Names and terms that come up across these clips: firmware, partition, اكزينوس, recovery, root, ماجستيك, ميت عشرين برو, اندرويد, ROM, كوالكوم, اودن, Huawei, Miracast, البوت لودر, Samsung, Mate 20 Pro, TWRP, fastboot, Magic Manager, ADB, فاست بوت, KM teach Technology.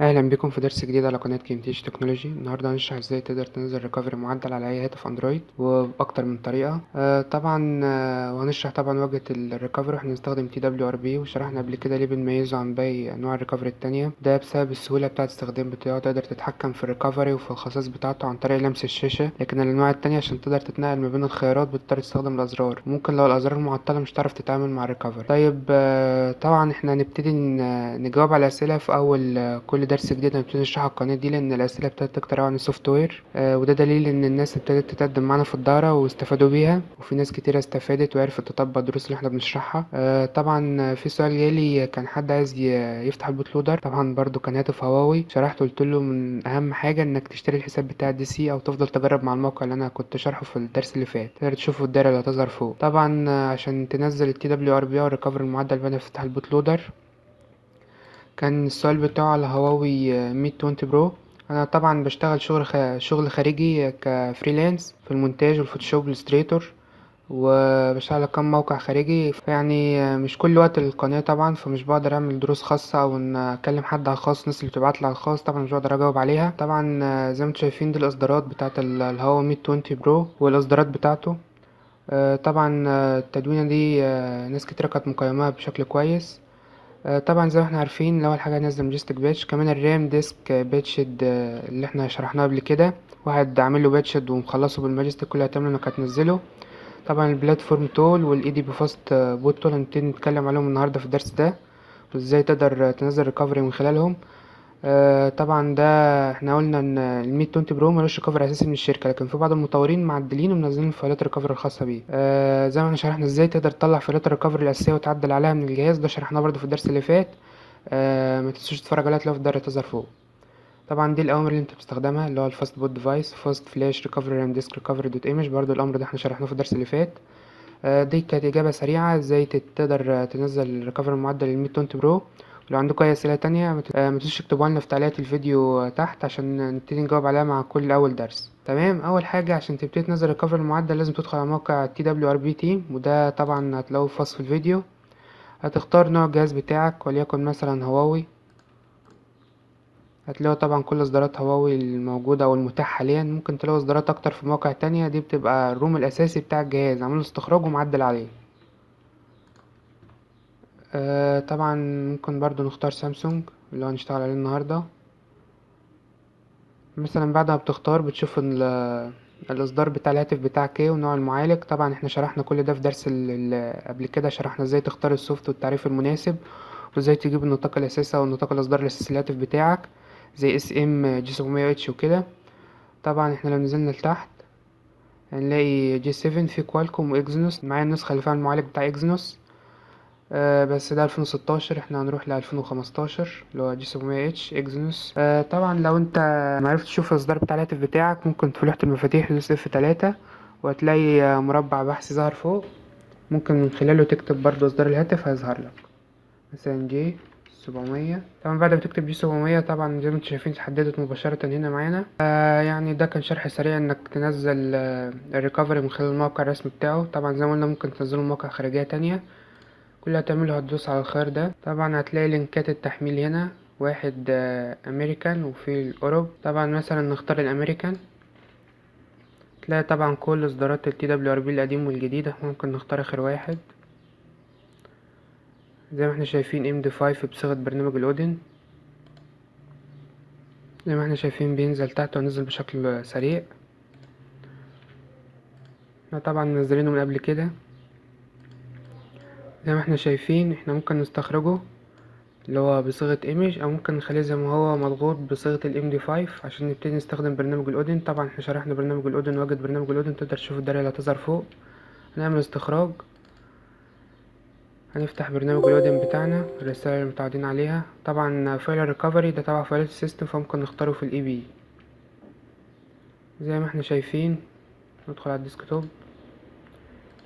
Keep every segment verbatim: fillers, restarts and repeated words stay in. اهلا بكم في درس جديد على قناه كي ام تيش تكنولوجي. النهارده هنشرح ازاي تقدر تنزل ريكفري معدل على اي هاتف اندرويد وباكتر من طريقه. آه طبعا آه وهنشرح طبعا واجهه الريكفري. احنا هنستخدم تي دبليو ار بي وشرحنا قبل كده ليه بنميزه عن باقي انواع الريكفري التانيه. ده بسبب السهوله بتاعه استخدام بتاعه، تقدر تتحكم في الريكفري وفي الخصائص بتاعته عن طريق لمس الشاشه، لكن الانواع التانيه عشان تقدر تتنقل ما بين الخيارات بتضطر تستخدم الازرار، وممكن لو الازرار معطله مش هتعرف تتعامل مع الريكفري. طيب آه طبعا احنا هنبتدي نجاوب على الاسئله في اول آه كل درس جديد. انا ابتدي اشرح القناه دي لان الاسئله ابتدت تكتر عن السوفت وير، آه وده دليل ان الناس ابتدت تتقدم معانا في الداره واستفادوا بيها، وفي ناس كتير استفادت وعرفت تطبق الدروس اللي احنا بنشرحها. آه طبعا في سؤال جالي، كان حد عايز يفتح البوت لودر، طبعا برده كان هاتف هواوي، شرحت قلت له من اهم حاجه انك تشتري الحساب بتاع الدي سي او تفضل تجرب مع الموقع اللي انا كنت شرحه في الدرس اللي فات، تقدر تشوفوا الدايره اللي هتظهر فوق. طبعا عشان تنزل التي دبليو ار بي او ريكفري المعدل بقى نفتح البوت لودر. كان السؤال بتاعه على هواوي ميت عشرين برو. انا طبعا بشتغل شغل خ... شغل خارجي كفريلانس في المونتاج والفوتوشوب والاستريتور، وبشتغل على كام موقع خارجي، فيعني مش كل وقت القناه طبعا، فمش بقدر اعمل دروس خاصه او ان اكلم حد على الخاص. الناس اللي بتبعت لي على الخاص طبعا مش بقدر اجاوب عليها. طبعا زي ما انتم شايفين دي الاصدارات بتاعه الهواوي ميت عشرين برو والاصدارات بتاعته. طبعا التدوينه دي ناس كتير كانت مقيمها بشكل كويس. طبعا زي ما احنا عارفين اول حاجه هنزل ماجستيك باتش، كمان الرام ديسك باتشد اللي احنا شرحناه قبل كده، واحد عامل له باتشد ومخلصه بالماجستيك كلها تمام انه كانت نزله. طبعا البلاتفورم تول والاي دي بي فاست بوت تول هنبتدي نتكلم عليهم النهارده في الدرس ده، وازاي تقدر تنزل ريكفري من خلالهم. طبعا ده احنا قلنا ان الميت عشرين برو ملوش ريكفري اساسي من الشركه، لكن في بعض المطورين معدلين ومنزلين فايلات الريكفري الخاصه بيه. آه زي ما احنا شرحنا ازاي تقدر تطلع فايلات الريكفري الاساسيه وتعدل عليها من الجهاز، ده شرحناه برده في الدرس اللي فات. آه ما تنسوش تتفرج عليها، تلاقيها في الدايره تظهر فوق. طبعا دي الاوامر اللي انت بتستخدمها، اللي هو الفاست بوت ديفايس، فاست فلاش، ريكفري رام ديسك، ريكفري دوت ايمج، برده الامر ده احنا شرحناه في الدرس اللي فات. آه دي كانت اجابه سريعه ازاي تقدر تنزل ريكفري معدل الميت عشرين برو. لو عندكم اي اسئله تانية متنسوش تكتبوها لنا في تعليقات الفيديو تحت عشان نبتدي نجاوب عليها مع كل اول درس. تمام، اول حاجه عشان تبتدي تنزل الريكفري المعدل لازم تدخل على موقع تي دبليو ار بي تيم، وده طبعا هتلاقوه في وصف الفيديو. هتختار نوع الجهاز بتاعك، وليكن مثلا هواوي، هتلاقوا طبعا كل اصدارات هواوي الموجوده او المتاحه حاليا. ممكن تلاقوا اصدارات اكتر في مواقع تانية، دي بتبقى الروم الاساسي بتاع الجهاز عامل استخراج ومعدل عليه. آه طبعا ممكن برضو نختار سامسونج اللي هنشتغل عليه النهاردة. مثلا بعد ما بتختار بتشوف الاصدار بتاع الهاتف بتاعك ايه ونوع المعالج. طبعا احنا شرحنا كل ده في درس اللي قبل كده، شرحنا ازاي تختار السوفت والتعريف المناسب، وازاي تجيب النطاق الاساسي او النطاق الاصدار الاساسي للهاتف بتاعك زي اس ام جي سبعمية اتش وكده. طبعا احنا لو نزلنا لتحت هنلاقي جي سبعة في كوالكوم واكزينوس، معايا النسخة اللي فيها المعالج بتاع اكزينوس. آه بس ده ألفين وستاشر، احنا هنروح ل ألفين وخمستاشر اللي هو جي سبعمية اتش اكزينوس. آه طبعا لو انت معرفتش تشوف الاصدار بتاع الهاتف بتاعك، ممكن في لوحة المفاتيح دوس اف تلاتة وهتلاقي مربع بحث ظهر فوق، ممكن من خلاله تكتب برضو اصدار الهاتف هيظهر لك مثلا جي سبعمية. طبعا بعد ما تكتب جي سبعمية طبعا زي ما انتوا شايفين اتحددت مباشرة هنا معانا. آه يعني ده كان شرح سريع انك تنزل آه الريكفري من خلال الموقع الرسمي بتاعه. طبعا زي ما قلنا ممكن تنزله من مواقع خارجية تانية، كل اللي هتعمله هتدوس على الخيار ده. طبعا هتلاقي لينكات التحميل هنا، واحد امريكان وفي الاوروب. طبعا مثلا نختار الامريكان، تلاقي طبعا كل اصدارات التي دبليو ار بي القديم والجديد، ممكن نختار اخر واحد زي ما احنا شايفين ام دي خمسة بصيغه برنامج الاودن. زي ما احنا شايفين بينزل تحت ونزل بشكل سريع، احنا طبعا منزلينه من قبل كده. زي ما احنا شايفين احنا ممكن نستخرجه اللي هو بصيغة ايمج، او ممكن نخليه زي ما هو مضغوط بصيغة الام دي خمسة عشان نبتدي نستخدم برنامج الاودن. طبعا احنا شرحنا برنامج الاودن، واجهة برنامج الاودن تقدر تشوف الدايرة اللي هتظهر فوق. هنعمل استخراج، هنفتح برنامج الاودن بتاعنا، الرسالة اللي متعودين عليها. طبعا فايل الريكفري ده تبع فايلات السيستم، فممكن نختاره في الاي بي. زي ما احنا شايفين ندخل على الديسكتوب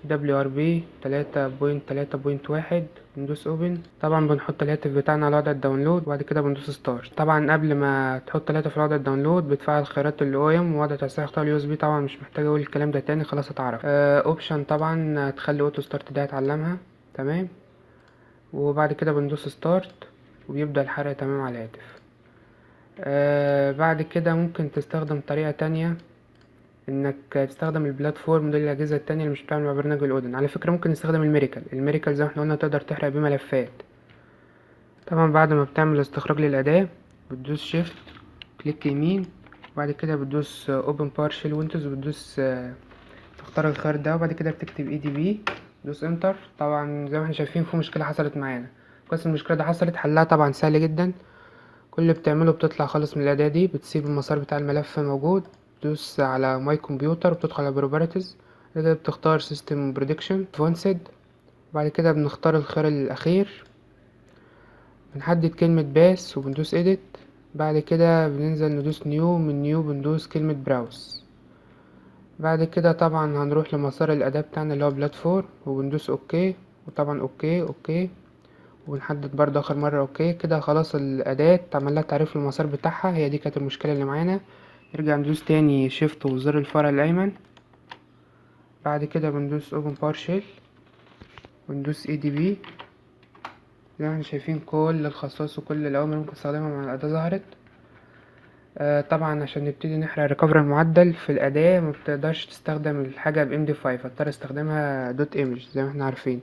دبليو ار بي تلاتة نقطة تلاتة نقطة واحد بندوس اوبن. طبعا بنحط الهاتف بتاعنا على وضع الداونلود، وبعد كده بندوس ستارت. طبعا قبل ما تحط الهاتف على وضع الداونلود بتفعل خيارات الاو ام ووضع توسيع اختيار اليو اس بي، طبعا مش محتاج اقول الكلام ده تاني خلاص اتعرف. اوبشن آه طبعا هتخلي اوتو ستارت ده هتعلمها تمام، وبعد كده بندوس ستارت وبيبدا الحرق تمام على الهاتف. آه بعد كده ممكن تستخدم طريقة تانية، انك تستخدم البلاتفورم دي الاجهزه التانية اللي مش بتعمل مع برنامج الاودن. على فكره ممكن نستخدم الميريكال الميريكال زي ما احنا قلنا تقدر تحرق بيه ملفات. طبعا بعد ما بتعمل استخراج للاداه بتدوس شيفت كليك يمين، وبعد كده بتدوس اوبن بارشل ويندوز، وبتدوس تختار الخيار ده، وبعد كده بتكتب اي دي بي، دوس انتر. طبعا زي ما احنا شايفين في مشكله حصلت معانا، بس المشكله دي حصلت حلها طبعا سهل جدا. كل اللي بتعمله بتطلع خالص من الاداه دي، بتسيب المسار بتاع الملف موجود، دوس على ماي كمبيوتر وبتدخل على بروبرتيز، بعد كده بتختار سيستم برودكشن ادفانسد، بعد كده بنختار الخيار الاخير، بنحدد كلمه باس وبندوس اديت، بعد كده بننزل ندوس نيو، من نيو بندوس كلمه براوس، بعد كده طبعا هنروح لمسار الاداه بتاعنا اللي هو بلاتفورم وبندوس اوكي، وطبعا اوكي اوكي ونحدد برضه اخر مره اوكي. كده خلاص الاداه اتعمل لها تعريف المسار بتاعها، هي دي كانت المشكله اللي معانا. نرجع ندوس تاني شيفت وزر الفرع الايمن، بعد كده بندوس اوبن بارشل وندوس اي دي بي. زي ما احنا شايفين كل الخصائص وكل الاوامر ممكن نستخدمها مع الاداه ظهرت. آه طبعا عشان نبتدي نحرق ريكفري المعدل في الاداه ما بتقدرش تستخدم الحاجه بام دي خمسة، هتضطر استخدامها دوت ايمج زي ما احنا عارفين.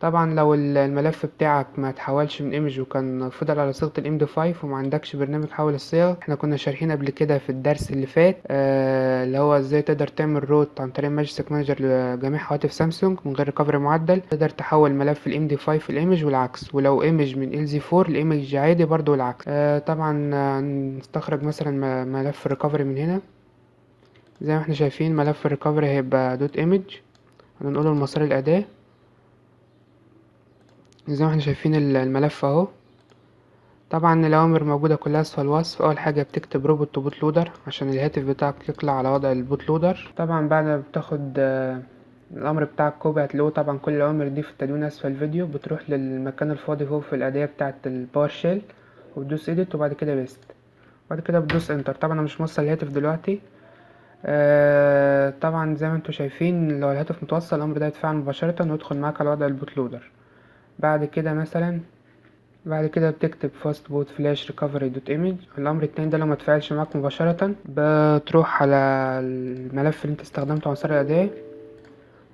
طبعا لو الملف بتاعك ما تحولش من ايمج وكان فضل على صيغه الام دي خمسة وما عندكش برنامج حول الصيغه، احنا كنا شارحين قبل كده في الدرس اللي فات آه اللي هو ازاي تقدر تعمل روت عن طريق ماجيك مانجر لجميع هواتف سامسونج من غير ريكفري معدل. تقدر تحول ملف الام دي خمسة لايمج والعكس، ولو ايمج من ال زي أربعة لايمج عادي برضو والعكس. آه طبعا هنستخرج مثلا ملف الريكفري من هنا، زي ما احنا شايفين ملف الريكفري هيبقى دوت ايمج، هنقول له المسار الاداه زي ما احنا شايفين الملف اهو. طبعا الاوامر موجوده كلها اسفل الوصف. اول حاجه بتكتب روبوت تو بوت لودر عشان الهاتف بتاعك يطلع على وضع البوت لودر. طبعا بعد ما بتاخد الامر بتاعك كوبي هتلاقوه طبعا كل الاوامر دي في التدوين اسفل الفيديو. بتروح للمكان الفاضي فوق في الاداه بتاعه البارشل وبتدوس ايديت، وبعد كده بيست، وبعد كده بتدوس انتر. طبعا انا مش موصل الهاتف دلوقتي. آه طبعا زي ما انتم شايفين لو الهاتف متوصل الامر ده هيتفعل مباشره ويدخل معاك على وضع البوت لودر. بعد كده مثلا بعد كده بتكتب فاست بوت فلاش ريكفري دوت ايمج. الامر التاني ده لو ما تفعلش معاك مباشره بتروح على الملف اللي انت استخدمته على مسار الاداه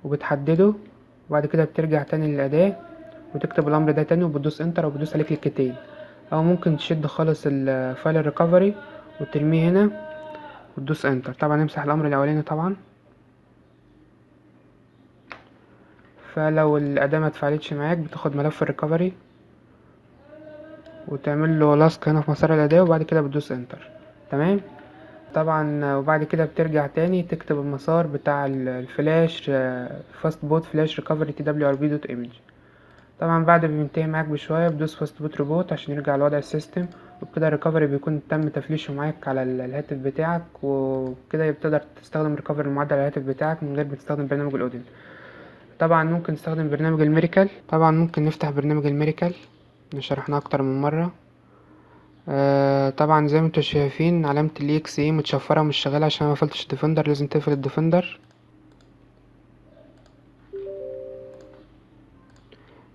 وبتحدده، وبعد كده بترجع تاني للاداه وتكتب الامر ده تاني وبتدوس انتر وبتدوس عليه كليكتين، او ممكن تشد خالص الفايل الريكفري وترميه هنا وتدوس انتر. طبعا امسح الامر الاولاني طبعا. فلو الاداه ما اتفعلتش معاك بتاخد ملف الريكفري وتعمل له لاسك هنا في مسار الاداه، وبعد كده بتدوس انتر. تمام طبعا. وبعد كده بترجع تاني تكتب المسار بتاع الفلاش فاست بوت فلاش ريكفري تي دبليو ار بي دوت ايمج. طبعا بعد ما بينتهي معاك بشويه بتدوس فاست بوت ريبوت عشان يرجع لوضع السيستم، وبكده الريكفري بيكون تم تفليشه معاك على الهاتف بتاعك، وبكده بتقدر تستخدم ريكفري المعدل على الهاتف بتاعك من غير ما تستخدم برنامج الاودن. طبعا ممكن نستخدم برنامج الميريكال. طبعا ممكن نفتح برنامج الميريكال، شرحناه اكتر من مره. آه طبعا زي ما انتم شايفين علامه الاي اكس اي متشفره ومش شغاله عشان انا ما قفلتش الديفندر، لازم تقفل الديفندر.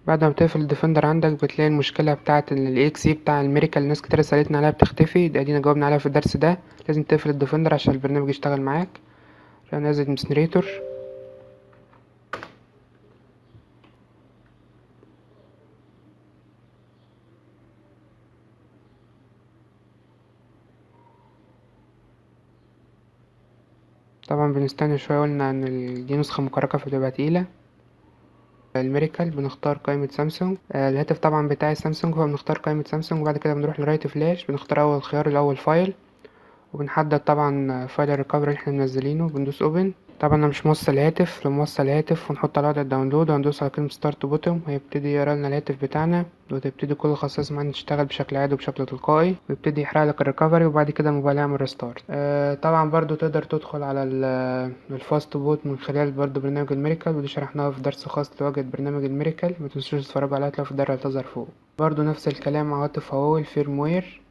بعد ما بتقفل الديفندر عندك بتلاقي المشكله بتاعه الاي اكس اي بتاع الميريكال، ناس كتير سالتنا عليها بتختفي، ده ادينا جاوبنا عليها في الدرس ده. لازم تقفل الديفندر عشان البرنامج يشتغل معاك. نازل مسنريتور، طبعا بنستنى شويه، قلنا ان دي نسخه مكركه فبتبقى تقيله. الميريكال بنختار قائمه سامسونج، الهاتف طبعا بتاعي سامسونج فبنختار قائمه سامسونج، وبعد كده بنروح لرايت فلاش بنختار اول خيار الاول فايل، وبنحدد طبعا فايل الريكفري اللي احنا منزلينه، بندوس اوبن. طبعا انا مش موصل الهاتف، لو موصل الهاتف ونحط على وضع الداونلود وهندوس على كلمه ستارت بوتوم هيبتدي يقرا لنا الهاتف بتاعنا، وتبتدي كل الخصائص معانا تشتغل بشكل عادي وبشكل تلقائي، ويبتدي يحرق لك الريكفري، وبعد كده الموبايل يعمل ريستارت. آه طبعا برضو تقدر تدخل على الفاست بوت من خلال برضو برنامج الميريكال، ودي شرحناها في درس خاص لواجهه برنامج الميريكال، متنسوش تتفرجوا عليها، هتلاقوها في الدايره اللي تظهر فوق. برضو نفس الكلام مع هواتف هواوي الفيرموير،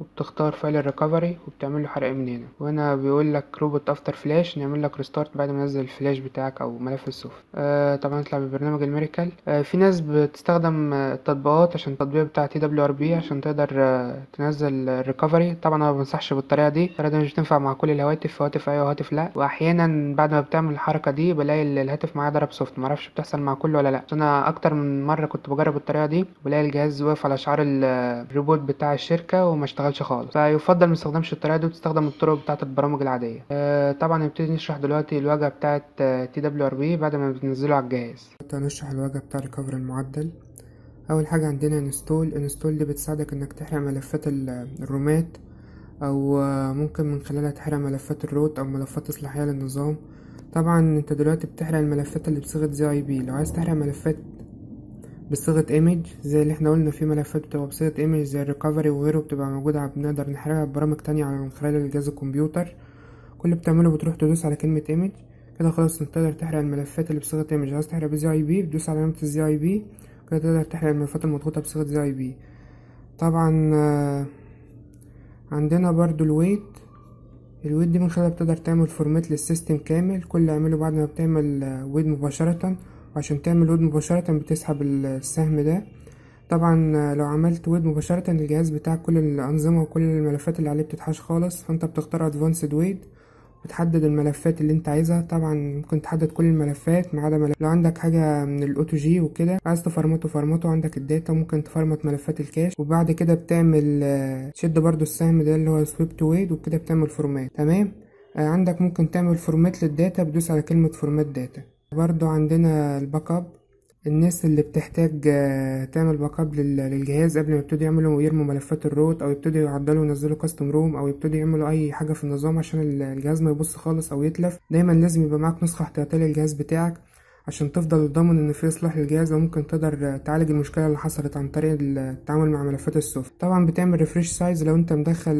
وبتختار فايل الريكفري وبتعمل له حرق من هنا، وهنا بيقول لك روبوت افتر فلاش، نعمل لك ريستارت بعد ما ننزل الفلاش بتاعك او ملف السوفت. آه طبعا نطلع ببرنامج الميريكال. آه في ناس بتستخدم التطبيقات عشان التطبيق بتاع تي دبليو ار بي عشان تقدر آه تنزل الريكفري. طبعا انا ما بنصحش بالطريقه دي، الطريقه دي مش بتنفع مع كل الهواتف، هواتف ايوه وهاتف لا. واحيانا بعد ما بتعمل الحركه دي بلاقي الهاتف معايا ضرب سوفت، ما اعرفش بتحصل مع كله ولا لا. انا اكتر من مره كنت بجرب الطريقه دي بلاقي الجهاز واقف على اشعار الروبوت بتاع الشركه وما اشتغلش خالص، فيفضل ما تستخدمش الطريقه دي وتستخدم الطرق بتاعه البرامج العاديه. آه طبعا نبتدي نشرح دلوقتي الواجهه بتاعه تي دبليو ار بي بعد ما بننزله على الجهاز. هنشرح الواجهه بتاع ريكفري المعدل. اول حاجه عندنا انستول. انستول دي بتساعدك انك تحرق ملفات الرومات، او ممكن من خلالها تحرق ملفات الروت او ملفات اصلاحيه للنظام. طبعا انت دلوقتي بتحرق الملفات اللي بصيغه زي اي بي، لو عايز تحرق ملفات بصيغه ايمج زي اللي احنا قلنا في ملفات بتبقى بصيغه ايمج زي الريكفري وغيره بتبقى موجوده، بنقدر نحرقها ببرامج تانية من خلال الجهاز الكمبيوتر. كل اللي بتعمله بتروح تدوس على كلمه ايمج كده خلاص انت تقدر تحرق الملفات اللي بصيغه ايمج. عايز تحرق بزي اي بي بتدوس على علامه الزي اي بي كده تقدر تحرق الملفات المضغوطه بصيغه زي اي بي. طبعا عندنا برضو الويت. الويت دي من خلالها بتقدر تعمل فورمات للسيستم كامل، كل اللي اعمله بعد ما بتعمل ويد مباشره، وعشان تعمل ويد مباشرة بتسحب السهم ده. طبعا لو عملت ويد مباشرة الجهاز بتاعك كل الأنظمة وكل الملفات اللي عليه بتتحاش خالص، فانت بتختار ادفانسد ويد وتحدد الملفات اللي انت عايزها. طبعا ممكن تحدد كل الملفات ما عدا ملف لو عندك حاجة من الاوتو جي وكده عايز تفرمته فرمته، عندك الداتا ممكن تفرمت ملفات الكاش. وبعد كده بتعمل تشد برضو السهم ده اللي هو سويب تو ويد وكده بتعمل فورمات. تمام. عندك ممكن تعمل فورمات للداتا، بدوس على كلمة فورمات داتا. برضو عندنا الباك اب. الناس اللي بتحتاج تعمل باك اب للجهاز قبل ما يبتدوا يعملوا ويرموا ملفات الروت او يبتدوا يعدلوا وينزلوا كاستم روم او يبتدوا يعملوا اي حاجه في النظام عشان الجهاز ما يبص خالص او يتلف، دايما لازم يبقى معاك نسخه احتياطيه للجهاز بتاعك عشان تفضل ضامن ان في اصلاح للجهاز، وممكن تقدر تعالج المشكله اللي حصلت عن طريق التعامل مع ملفات السوفت. طبعا بتعمل ريفريش سايز لو انت مدخل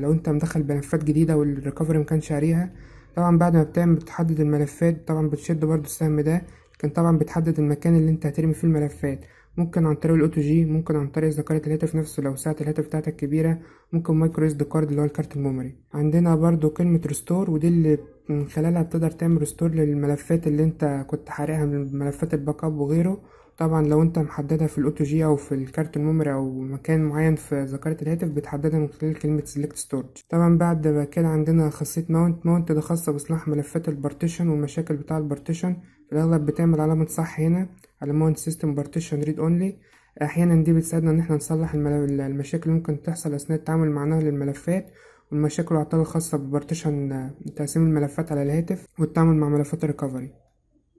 لو انت مدخل ملفات جديده والريكفري ما كانش قاريها. طبعا بعد ما بتعمل بتحدد الملفات، طبعا بتشد برضو السهم ده لكن طبعا بتحدد المكان اللي انت هترمي فيه الملفات، ممكن عن طريق الاوتو جي، ممكن عن طريق ذاكره الهاتف نفسه لو ساعه الهاتف بتاعتك كبيره، ممكن مايكرو اس دي كارد اللي هو الكارت الميموري. عندنا برضو كلمه ريستور، ودي اللي من خلالها بتقدر تعمل ريستور للملفات اللي انت كنت حارقها من ملفات الباك اب وغيره. طبعا لو انت محددها في الاوتو جي او في الكارت الميموري او مكان معين في ذاكره الهاتف بتحددها من خلال كلمه سيلكت ستورج. طبعا بعد ما كده عندنا خاصيه ماونت. ماونت ده خاصه باصلاح ملفات البارتيشن والمشاكل بتاع البارتيشن، في الاغلب بتعمل علامه صح هنا على ماونت سيستم بارتيشن ريد اونلي. احيانا دي بتساعدنا ان احنا نصلح المشاكل اللي ممكن تحصل اثناء التعامل مع نقل الملفات، والمشاكل والاعطال الخاصه ببارتيشن تقسيم الملفات على الهاتف والتعامل مع ملفات الريكفري.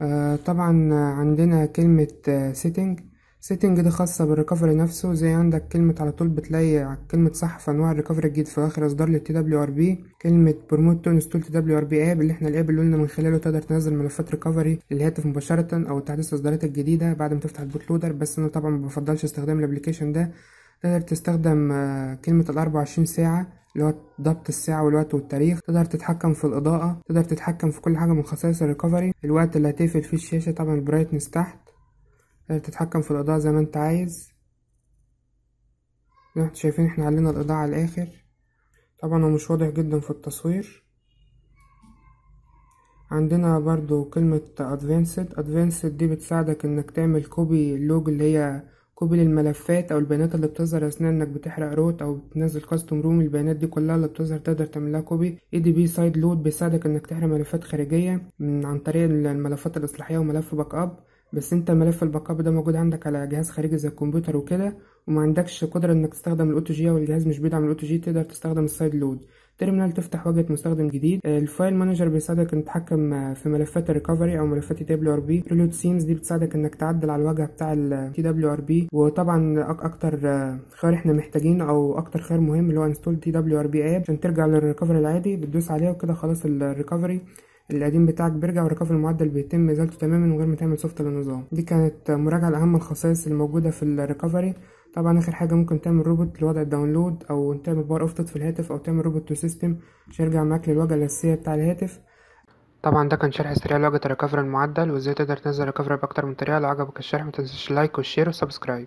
آه طبعا عندنا كلمة سيتنج. سيتنج دي خاصة بالريكفري نفسه، زي عندك كلمة على طول بتلاقي على كلمة صح في انواع الريكفري الجديد في اخر اصدار للتي دبليو ار بي، كلمة بروموت تو انستول تي دبليو ار بي اب اللي احنا الاب اللي قلنا من خلاله تقدر تنزل ملفات ريكفري للهاتف مباشرة او تحديث الاصدارات الجديدة بعد ما تفتح البوت لودر. بس انا طبعا مبفضلش استخدام الابلكيشن ده. تقدر تستخدم كلمة الاربعة وعشرين ساعة اللي هو ضبط الساعة والوقت والتاريخ، تقدر تتحكم في الإضاءة، تقدر تتحكم في كل حاجة من خصائص الريكفري، الوقت اللي هتقفل فيه الشاشة طبعا البرايتنس تحت، تقدر تتحكم في الإضاءة زي ما انت عايز. زي ما انتوا شايفين احنا علينا الإضاءة على الآخر، طبعا هو مش واضح جدا في التصوير. عندنا برضو كلمة ادفانسد. ادفانسد دي بتساعدك انك تعمل كوبي اللوج اللي هي كوبي للملفات او البيانات اللي بتظهر اثناء انك بتحرق روت او بتنزل كاستم روم، البيانات دي كلها اللي بتظهر تقدر تعملها كوبي. اي دي بي سايد لود بيساعدك انك تحرق ملفات خارجيه من عن طريق الملفات الاصلاحيه وملف باك اب، بس انت ملف الباك اب ده موجود عندك على جهاز خارجي زي الكمبيوتر وكده وما عندكش قدره انك تستخدم الاوتو جي او الجهاز مش بيدعم الاوتو جي، تقدر تستخدم السايد لود. ترمينال تفتح واجهه مستخدم جديد. الفايل مانجر بيساعدك انك تتحكم في ملفات الريكفري او ملفات التي دبليو ار بي. ريلود سينز دي بتساعدك انك تعدل على الواجهه بتاع التي دبليو ار بي. وطبعا اكتر خيار احنا محتاجينه او اكتر خيار مهم اللي هو انستول تي دبليو ار بي اب عشان ترجع للريكفري العادي، بتدوس عليه وكده خلاص الريكفري القديم بتاعك بيرجع والريكفري المعدل بيتم ازالته تماما من غير ما تعمل سوفت للنظام. دي كانت مراجعه لاهم الخصائص الموجوده في الريكفري. طبعا اخر حاجه ممكن تعمل روبوت لوضع الداونلود او تعمل باور اوف في الهاتف او تعمل روبوت تو سيستم عشان يرجع معاك للواجهه الاساسيه بتاع الهاتف. طبعا ده كان شرح سريع لواجهه الريكفري المعدل وازاي تقدر تنزل ريكفري باكتر من طريقه. لو عجبك الشرح متنساش اللايك والشير والسبسكرايب.